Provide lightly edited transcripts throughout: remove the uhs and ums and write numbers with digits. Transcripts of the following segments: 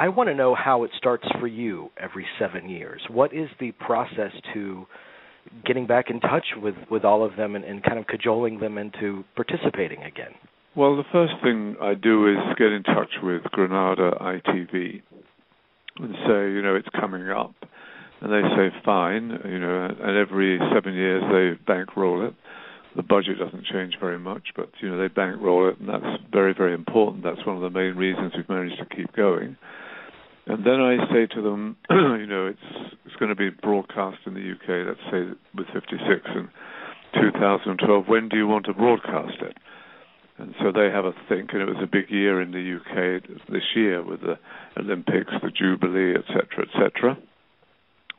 I want to know how it starts for you every 7 years. What is the process to getting back in touch with all of them and kind of cajoling them into participating again? Well, the first thing I do is get in touch with Granada ITV and say, you know, it's coming up. And they say, fine, you know, and every 7 years they bankroll it. The budget doesn't change very much, but, you know, they bankroll it, and that's very, very important. That's one of the main reasons we've managed to keep going. And then I say to them, you know, it's going to be broadcast in the UK, let's say with 56 in 2012. When do you want to broadcast it? And so they have a think, and it was a big year in the UK this year with the Olympics, the Jubilee, et cetera, et cetera.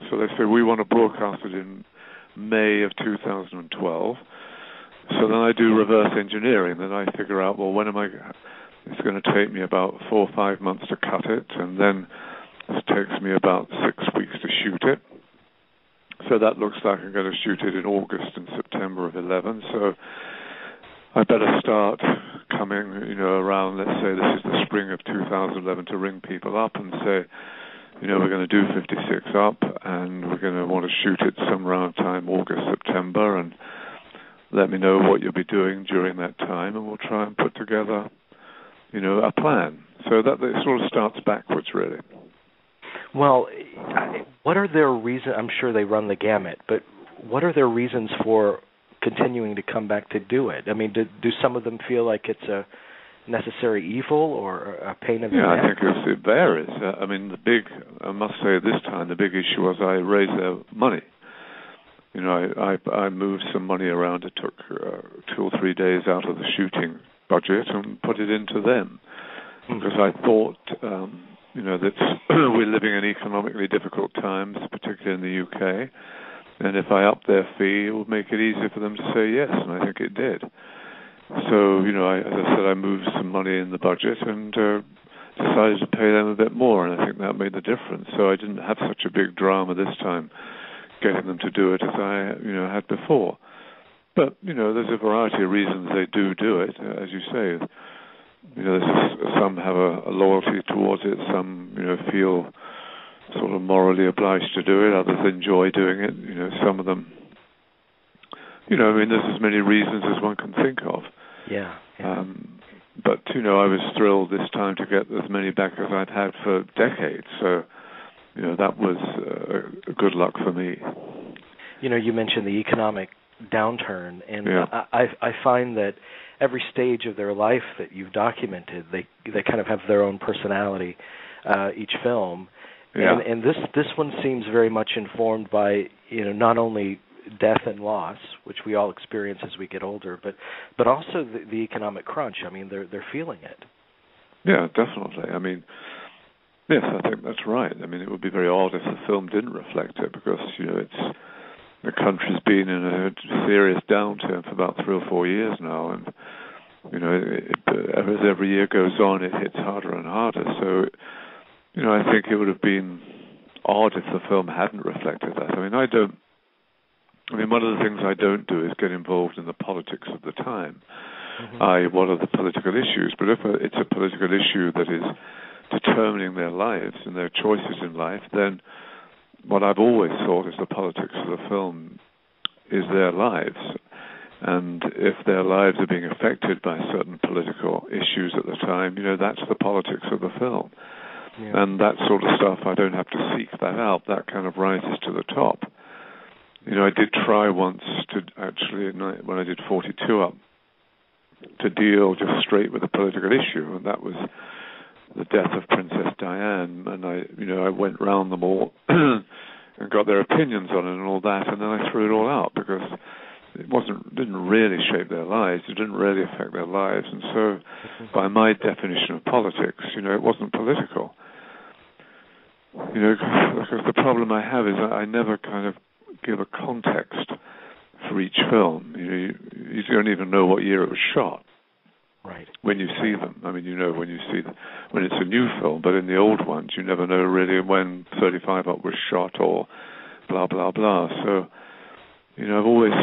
So they say, we want to broadcast it in May of 2012. So then I do reverse engineering. Then I figure out, well, when am I... It's going to take me about 4 or 5 months to cut it, and then it takes me about 6 weeks to shoot it. So that looks like I'm going to shoot it in August and September of 11. So I better start coming, you know, around, let's say this is the spring of 2011, to ring people up and say, you know, we're going to do 56 Up, and we're going to want to shoot it some round time, August, September, and let me know what you'll be doing during that time, and we'll try and put together, you know, a plan. So that it sort of starts backwards, really. Well, what are their reasons? I'm sure they run the gamut, but what are their reasons for continuing to come back to do it? I mean, do some of them feel like it's a necessary evil or a pain in the neck? I think it varies. I mean, I must say this time, the big issue was I raised their money. You know, I moved some money around. It took 2 or 3 days out of the shooting budget and put it into them, because I thought, you know, that we're living in economically difficult times, particularly in the UK, and if I up their fee, it would make it easier for them to say yes, and I think it did. So, you know, as I said, I moved some money in the budget and decided to pay them a bit more, and I think that made the difference. So I didn't have such a big drama this time getting them to do it as I, you know, had before. But, you know, there's a variety of reasons they do it, as you say. You know, some have a loyalty towards it, some, you know, feel sort of morally obliged to do it, others enjoy doing it, you know, some of them. You know, I mean, there's as many reasons as one can think of. Yeah. But, you know, I was thrilled this time to get as many back as I'd had for decades, so, you know, that was good luck for me. You know, you mentioned the economic downturn, and yeah. I find that every stage of their life that you've documented, they kind of have their own personality, each film, yeah. And this one seems very much informed by, you know, not only death and loss, which we all experience as we get older, but also the economic crunch. I mean, they're feeling it. Yeah, definitely. I mean, yes, I think that's right. I mean, it would be very odd if the film didn't reflect it, because, you know, it's the country's been in a serious downturn for about 3 or 4 years now, and, you know, as every year goes on, it hits harder and harder. So, you know, I think it would have been odd if the film hadn't reflected that. I mean, one of the things I don't do is get involved in the politics of the time. Mm-hmm. What are the political issues? But if it's a political issue that is determining their lives and their choices in life, then what I've always thought is the politics of the film is their lives. And if their lives are being affected by certain political issues at the time, you know, that's the politics of the film. Yeah. And that sort of stuff, I don't have to seek that out. That kind of rises to the top. You know, I did try once to actually, when I did 42 Up, to deal just straight with a political issue, and that was the death of Princess Diana, and I went round them all and got their opinions on it and all that, and then I threw it all out because it didn't really shape their lives, it didn't really affect their lives, and so by my definition of politics, you know, it wasn't political. You know, because the problem I have is I never kind of give a context for each film. You know, you don't even know what year it was shot. Right. When you see them. I mean, you know, when you see them, when it's a new film, but in the old ones, you never know really when 35 Up was shot or blah, blah, blah. So, you know, I've always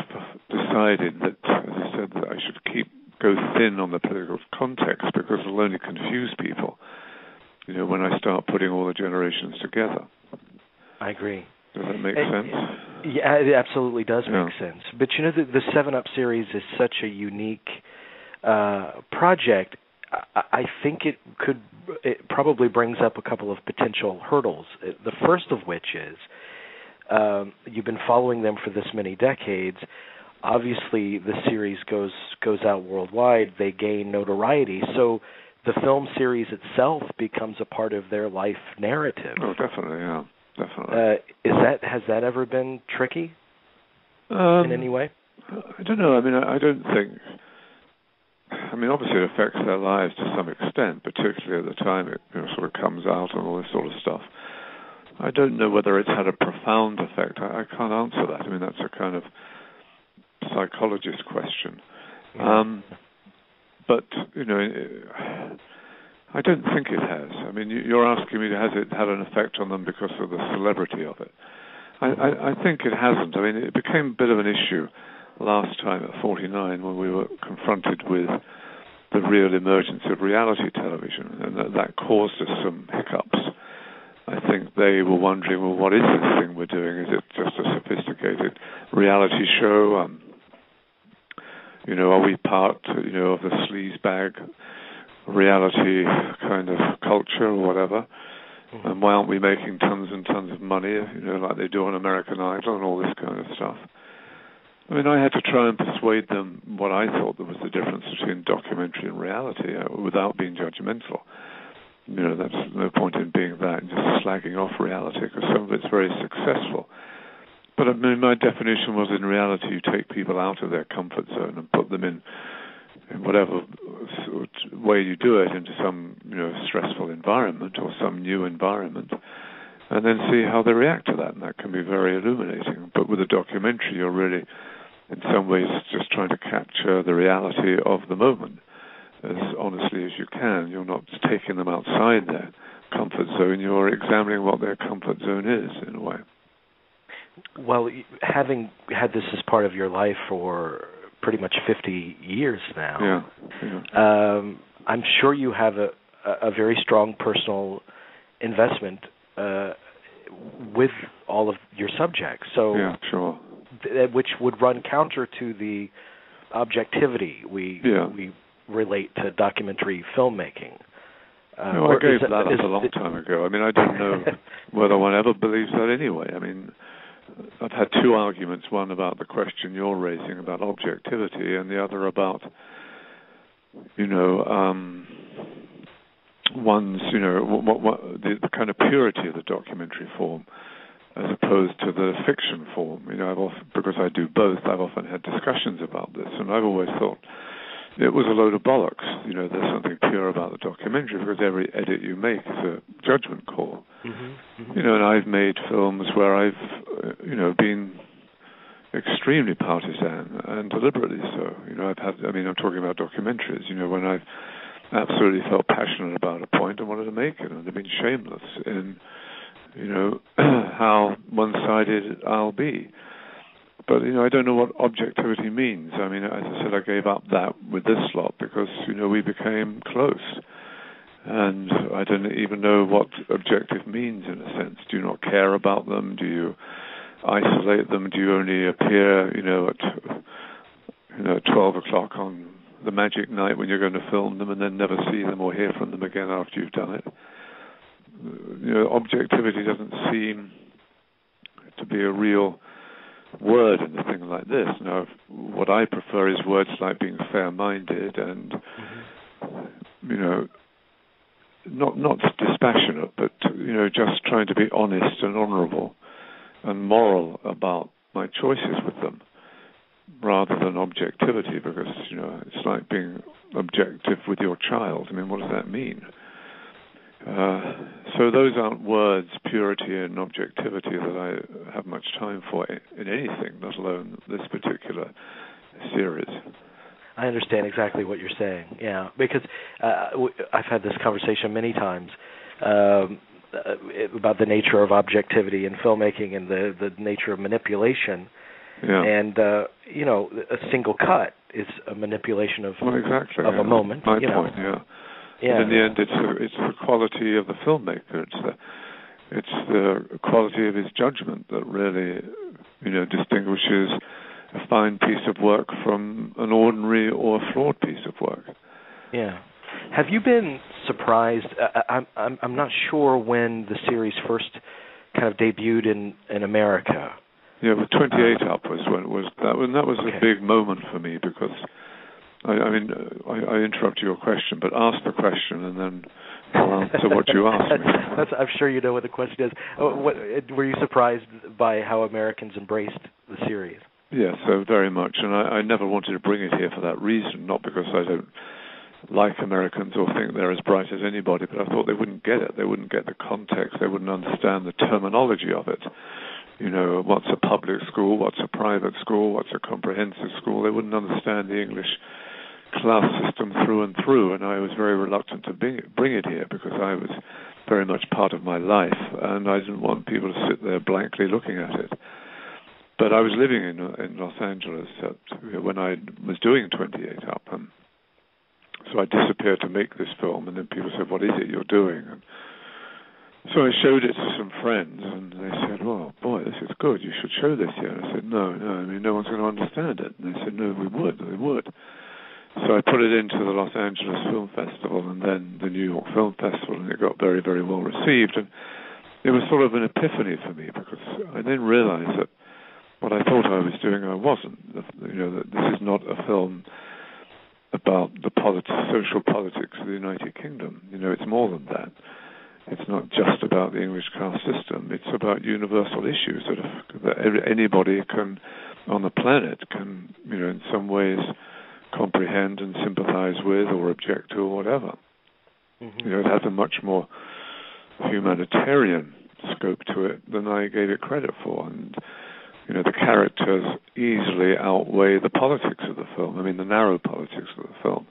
decided that, as I said, that I should go thin on the political context, because it'll only confuse people. you know, when I start putting all the generations together. I agree. Does that make sense? Yeah, it absolutely does make sense. But, you know, the Seven Up series is such a unique project. I think it probably brings up a couple of potential hurdles, the first of which is you've been following them for this many decades. Obviously, the series goes out worldwide. They gain notoriety. So the film series itself becomes a part of their life narrative. Oh, definitely, yeah. Definitely. Has that ever been tricky in any way? I don't know. I mean, I don't think... I mean, obviously it affects their lives to some extent, particularly at the time it, you know, sort of comes out and all this sort of stuff. I don't know whether it's had a profound effect. I can't answer that. I mean, that's a kind of psychologist question. Yeah. But, you know, I don't think it has. I mean, you're asking me, has it had an effect on them because of the celebrity of it? I think it hasn't. I mean, it became a bit of an issue last time at 49 when we were confronted with the real emergence of reality television, and that caused us some hiccups. I think they were wondering, well, what is this thing we're doing? Is it just a sophisticated reality show? You know, are we part, you know, of the sleazebag reality kind of culture or whatever? Mm-hmm. And why aren't we making tons and tons of money, you know, like they do on American Idol and all this kind of stuff? I mean, I had to try and persuade them what I thought there was the difference between documentary and reality without being judgmental. You know, that's no point in being that and just slagging off reality, because some of it's very successful. But I mean, my definition was, in reality, you take people out of their comfort zone and put them in whatever sort of way you do it, into some, you know, stressful environment or some new environment, and then see how they react to that. And that can be very illuminating. But with a documentary, you're really, in some ways, just trying to capture the reality of the moment as honestly as you can. You're not taking them outside their comfort zone. You're examining what their comfort zone is, in a way. Well, having had this as part of your life for pretty much 50 years now, I'm sure you have a very strong personal investment with all of your subjects. So, yeah, sure. Which would run counter to the objectivity we relate to documentary filmmaking. No, I gave that up a long time ago. I mean, I don't know whether one ever believes that anyway. I mean, I've had two arguments, one about the question you're raising about objectivity, and the other about, you know, one's, you know, the kind of purity of the documentary form as opposed to the fiction form. You know, I've often, because I do both, I've often had discussions about this, and I've always thought it was a load of bollocks. You know, there's something pure about the documentary because every edit you make is a judgment call. Mm-hmm. Mm-hmm. You know, and I've made films where I've, you know, been extremely partisan and deliberately so. You know, I've had, I mean, I'm talking about documentaries, you know, when I've absolutely felt passionate about a point and wanted to make it, and I've been shameless in, you know, how one-sided I'll be. But, you know, I don't know what objectivity means. I mean, as I said, I gave up that with this lot because, you know, we became close. And I don't even know what objective means, in a sense. Do you not care about them? Do you isolate them? Do you only appear, at 12 o'clock on the magic night when you're going to film them and then never see them or hear from them again after you've done it? You know, objectivity doesn't seem to be a real word in a thing like this. Now, what I prefer is words like being fair-minded and, you know, not dispassionate, but, you know, just trying to be honest and honourable and moral about my choices with them, rather than objectivity, because, you know, it's like being objective with your child. I mean, what does that mean? So those aren't words, purity and objectivity, that I have much time for in anything, let alone this particular series. I understand exactly what you're saying, yeah, because I've had this conversation many times about the nature of objectivity in filmmaking and the nature of manipulation. Yeah. And, you know, a single cut is a manipulation of a moment. My point, Yeah. And in the end, it's the quality of the filmmaker. It's the quality of his judgment that really, distinguishes a fine piece of work from an ordinary or flawed piece of work. Yeah. Have you been surprised? I'm not sure when the series first kind of debuted in America. Yeah, with 28 Up was when it was that was okay. A big moment for me because I mean I interrupt your question, but ask the question and then I'll answer what you asked me. I'm sure you know what the question is. Were you surprised by how Americans embraced the series? Yes, so very much, and I never wanted to bring it here for that reason, not because I don't like Americans or think they're as bright as anybody, but I thought they wouldn't get it. They wouldn't get the context. They wouldn't understand the terminology of it. What's a public school? What's a private school? What's a comprehensive school? They wouldn't understand the English class system through and through, and I was very reluctant to bring it here because I was very much part of my life, and I didn't want people to sit there blankly looking at it. But I was living in Los Angeles when I was doing 28 Up, and so I disappeared to make this film, and then people said, "What is it you're doing?" And so I showed it to some friends, and they said, "Oh, boy, this is good. You should show this here." And I said, No, I mean, no one's going to understand it. And they said, "No, we would. So I put it into the Los Angeles Film Festival and then the New York Film Festival, and it got very, very well received. And it was sort of an epiphany for me because I then realized that what I thought I was doing, I wasn't. That this is not a film about the social politics of the United Kingdom. It's more than that. It's not just about the English caste system. It's about universal issues that anybody on the planet can, in some ways comprehend and sympathize with or object to or whatever. Mm-hmm. It has a much more humanitarian scope to it than I gave it credit for. And, the characters easily outweigh the politics of the film. I mean, the narrow politics of the film.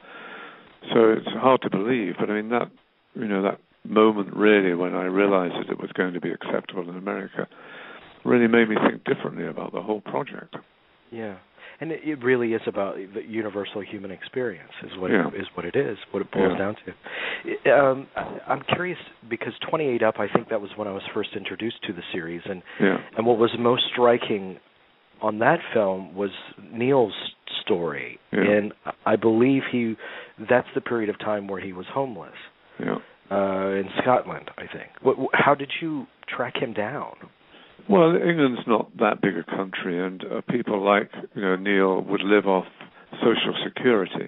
So it's hard to believe, but I mean, that moment really when I realized that it was going to be acceptable in America really made me think differently about the whole project. Yeah, and it really is about the universal human experience is what it boils down to. I'm curious because 28 Up, I think that was when I was first introduced to the series, and what was most striking on that film was Neil's story, and I believe that's the period of time where he was homeless. Yeah. In Scotland, I think. How did you track him down? Well, England's not that big a country, and people like Neil would live off social security,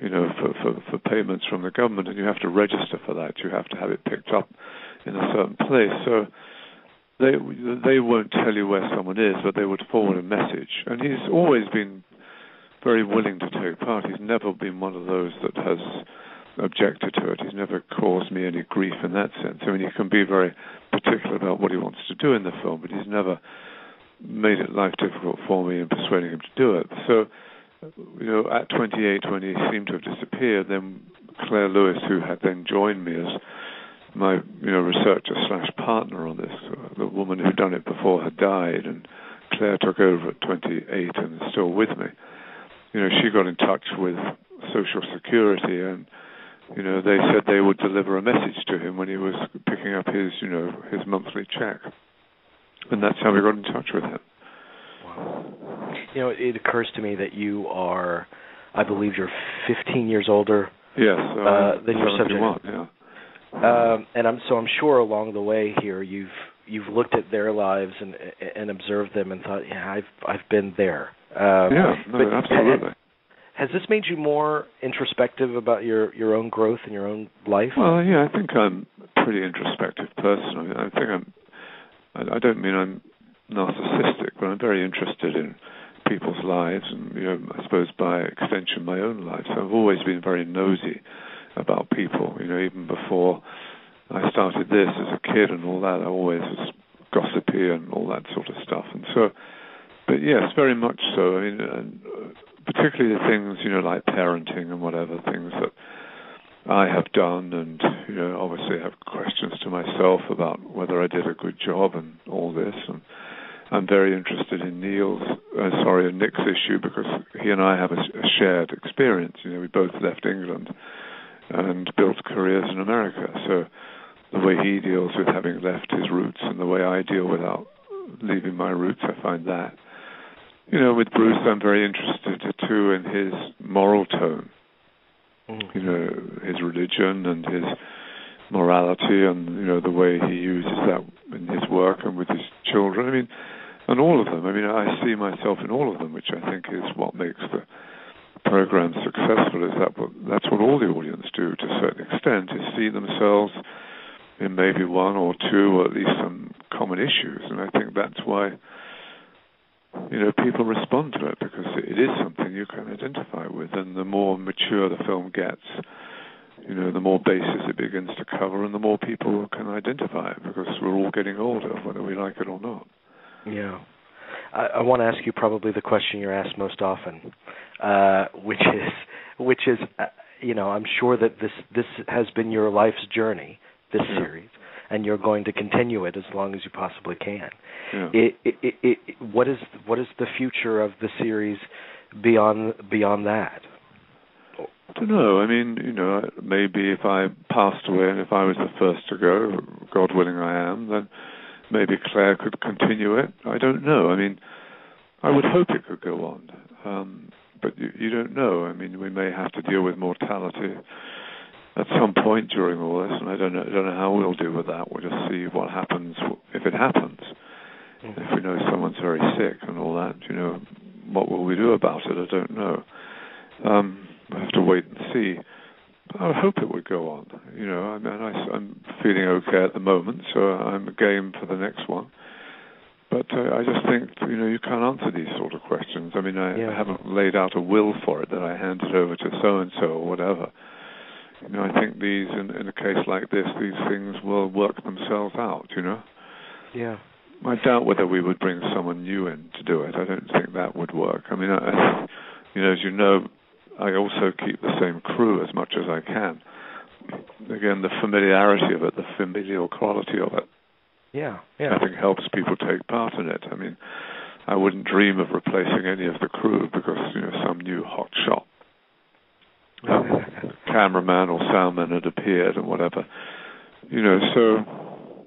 for payments from the government, and you have to register for that. You have to have it picked up in a certain place. So they won't tell you where someone is, but they would forward a message. And he's always been very willing to take part. He's never been one of those that has objected to it. He's never caused me any grief in that sense. I mean, he can be very particular about what he wants to do in the film, but he's never made it life difficult for me in persuading him to do it. So, at 28, when he seemed to have disappeared, then Claire Lewis, who had then joined me as my researcher / partner on this, the woman who'd done it before had died, and Claire took over at 28 and is still with me. She got in touch with Social Security and they said they would deliver a message to him when he was picking up his monthly check. And that's how we got in touch with him. Wow. It occurs to me that you are, I believe you're 15 years older than your subject. Yeah. So I'm sure along the way here you've looked at their lives and observed them and thought, yeah, I've been there. Absolutely. Has this made you more introspective about your own growth and your own life? Well, yeah, I think I'm a pretty introspective person. I don't mean I'm narcissistic, but I'm very interested in people's lives and, I suppose by extension, my own life. So I've always been very nosy about people. Even before I started this as a kid and all that, I always was gossipy and all that sort of stuff. And so, but yes, very much so. I mean, particularly the things, like parenting and whatever, things that I have done and, obviously have questions to myself about whether I did a good job and all this. And I'm very interested in Nick's issue because he and I have a shared experience. We both left England and built careers in America. So the way he deals with having left his roots and the way I deal without leaving my roots, I find that. You know, with Bruce, I'm very interested, too, in his moral tone. You know, his religion and his morality and, you know, the way he uses that in his work and with his children. I mean, and all of them. I mean, I see myself in all of them, which I think is what makes the program successful, is that that's what all the audience do to a certain extent, is see themselves in maybe one or two or at least some common issues. And I think that's why, you know, people respond to it, because it is something you can identify with. And the more mature the film gets, you know, the more bases it begins to cover and the more people can identify it, because we're all getting older, whether we like it or not. Yeah. I want to ask you probably the question you're asked most often, which is, you know, I'm sure that this has been your life's journey, this series, and you're going to continue it as long as you possibly can. Yeah. What is the future of the series beyond that? I don't know. I mean, you know, maybe if I passed away and if I was the first to go, God willing I am, then maybe Claire could continue it. I don't know. I mean, I would hope it could go on. But you don't know. I mean, we may have to deal with mortality at some point during all this, and I don't know how we'll deal with that. We'll just see what happens, if it happens. Mm-hmm. If we know someone's very sick and all that, you know, what will we do about it? I don't know. I have to wait and see. But I would hope it would go on. You know, I mean, I'm feeling okay at the moment, so I'm game for the next one. But I just think, you know, you can't answer these sort of questions. I mean, I haven't laid out a will for it that I hand it over to so-and-so or whatever. You know, I think these, in a case like this, these things will work themselves out, you know? Yeah. I doubt whether we would bring someone new in to do it. I don't think that would work. I mean, you know, as you know, I also keep the same crew as much as I can. Again, the familiarity of it, the familial quality of it, yeah, I think helps people take part in it. I mean, I wouldn't dream of replacing any of the crew because, you know, some new hot shot cameraman or soundman had appeared and whatever, you know, so...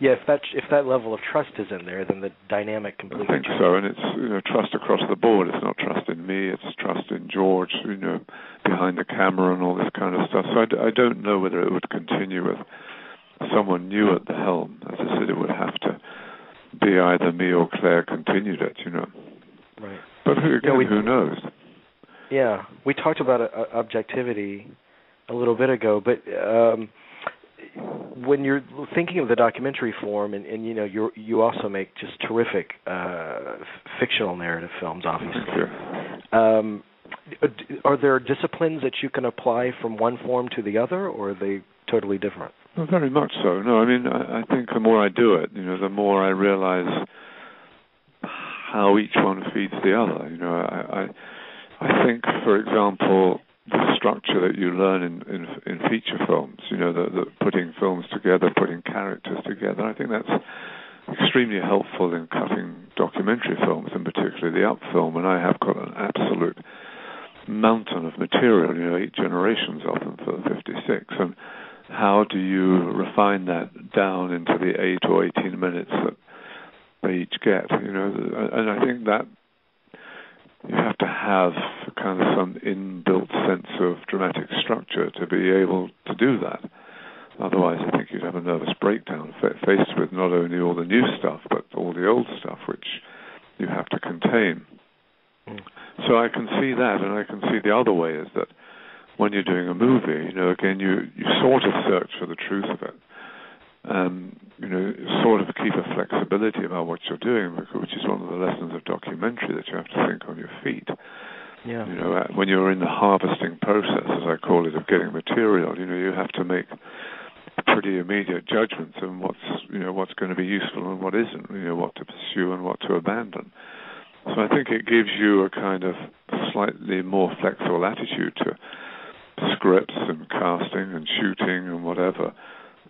Yeah, if that level of trust is in there, then the dynamic completely changes. I think so, and it's, you know, trust across the board. It's not trust in me, it's trust in George, you know, behind the camera and all this kind of stuff. So I don't know whether it would continue with someone new at the helm. As I said, it would have to be either me or Claire continued it, you know. Right. But again, who knows? Yeah, we talked about objectivity a little bit ago, but when you're thinking of the documentary form, and you know, you also make just terrific fictional narrative films, obviously. Sure. Are there disciplines that you can apply from one form to the other, or are they totally different? Well, very much so. No, I mean, I think the more I do it, you know, the more I realize how each one feeds the other. You know, I think, for example, the structure that you learn in feature films, you know, the putting films together, putting characters together, I think that's extremely helpful in cutting documentary films, and particularly the Up film. And I have got an absolute mountain of material, you know, 8 generations of them for 56. And how do you refine that down into the 8 or 18 minutes that they each get, you know? And I think that you have to have kind of some inbuilt sense of dramatic structure to be able to do that. Otherwise, I think you'd have a nervous breakdown faced with not only all the new stuff, but all the old stuff, which you have to contain. Mm. So I can see that, and I can see the other way is that when you're doing a movie, you know, again, you sort of search for the truth of it. You know, sort of keep a flexibility about what you're doing, which is one of the lessons of documentary, that you have to think on your feet. Yeah. You know, when you're in the harvesting process, as I call it, of getting material, you know, you have to make pretty immediate judgments on what's going to be useful and what isn't, you know, what to pursue and what to abandon. So I think it gives you a kind of slightly more flexible attitude to scripts and casting and shooting and whatever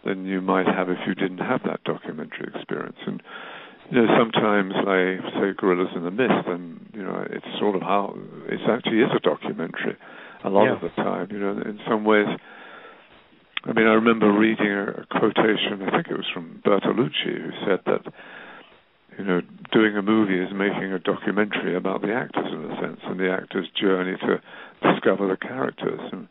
than you might have if you didn't have that documentary experience. And, you know, sometimes I say Gorillas in the Mist, and, you know, it's sort of how it actually is a documentary a lot of the time. You know, in some ways I mean, I remember reading a quotation, I think it was from Bertolucci, who said that, you know, doing a movie is making a documentary about the actors, in a sense, and the actors' journey to discover the characters. And,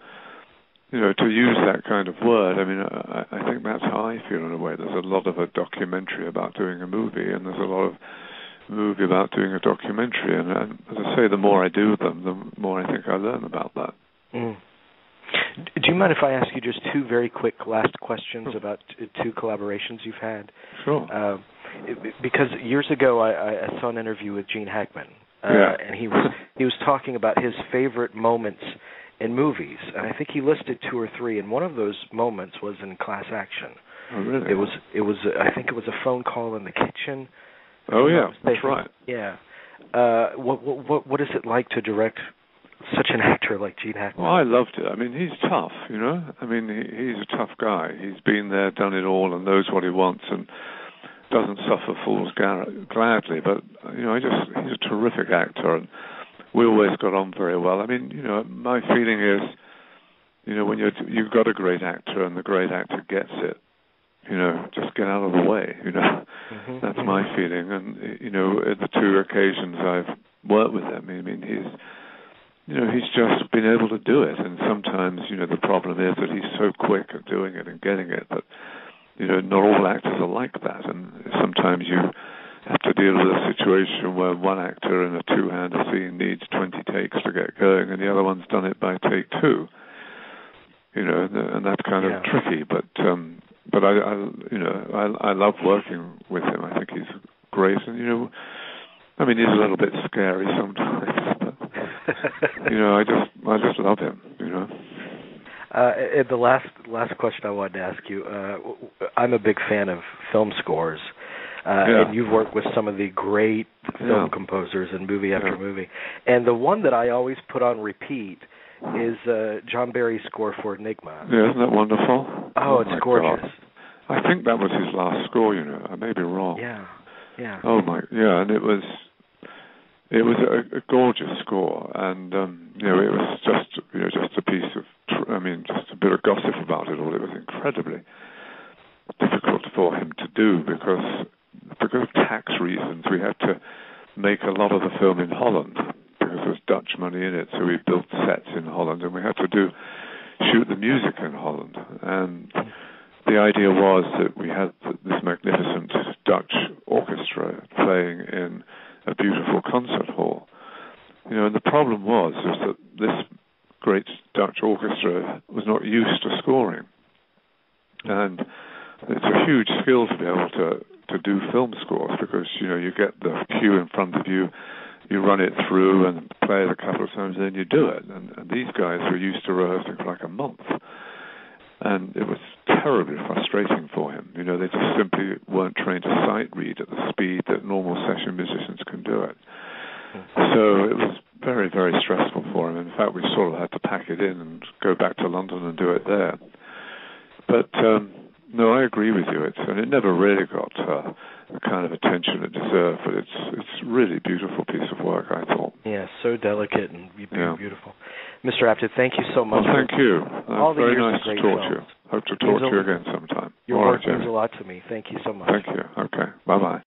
you know, to use that kind of word, I mean, I think that's how I feel in a way. There's a lot of a documentary about doing a movie, and there's a lot of movie about doing a documentary. And as I say, the more I do them, the more I think I learn about that. Mm. Do you mind if I ask you just two very quick last questions about two collaborations you've had? Sure. Because years ago, I saw an interview with Gene Hackman, and he was talking about his favorite moments in movies, and I think he listed two or three, and one of those moments was in Class Action. Oh, really? It was. I think it was a phone call in the kitchen. Oh yeah, that's right. Yeah. What is it like to direct such an actor like Gene Hackman? Well, I loved it. I mean, he's tough, you know. I mean, he's a tough guy. He's been there, done it all, and knows what he wants, and doesn't suffer fools gladly. But, you know, he's a terrific actor, and we always got on very well. I mean, you know, my feeling is, you know, when you've got a great actor and the great actor gets it, you know, just get out of the way, you know. Mm-hmm. That's my feeling. And, you know, at the two occasions I've worked with him, I mean, he's just been able to do it. And sometimes, you know, the problem is that he's so quick at doing it and getting it that, you know, not all actors are like that. And sometimes you have to deal with a situation where one actor in a two-hander scene needs 20 takes to get going and the other one's done it by take two. You know, and that's kind of tricky. But I love working with him. I think he's great. And, you know, I mean, he's a little bit scary sometimes, but you know, I just love him, you know. The last question I wanted to ask you, I'm a big fan of film scores, and you've worked with some of the great film composers in movie after movie. And the one that I always put on repeat is John Barry's score for Enigma. Yeah, isn't that wonderful? Oh, it's gorgeous. God. I think that was his last score, you know. I may be wrong. Yeah, yeah. Oh, my, yeah, and It was a gorgeous score, and you know, it was just a piece of, just a bit of gossip about it all. It was incredibly difficult for him to do because of tax reasons. We had to make a lot of the film in Holland because there was Dutch money in it, so we built sets in Holland, and we had to shoot the music in Holland. And the idea was that we had this magnificent Dutch orchestra playing in a beautiful concert hall, you know, and the problem was that this great Dutch orchestra was not used to scoring, and it's a huge skill to be able to do film scores because, you know, you get the cue in front of you, you run it through and play it a couple of times, and then you do it. And these guys were used to rehearsing for like a month, and it was terribly frustrating for him. You know, they just simply weren't trained to sight read at the speed that normal session musicians can do it. So it was very, very stressful for him. In fact, we sort of had to pack it in and go back to London and do it there. But, no, I agree with you. And it never really got the kind of attention it deserved, but it's really beautiful piece of work, I thought. Yeah, so delicate and beautiful. Mr. Apted, thank you so much. Well, thank you. Very nice to talk to you. Hope to talk to you again sometime. Your work means a lot to me. Thank you so much. Thank you. Okay. Bye-bye.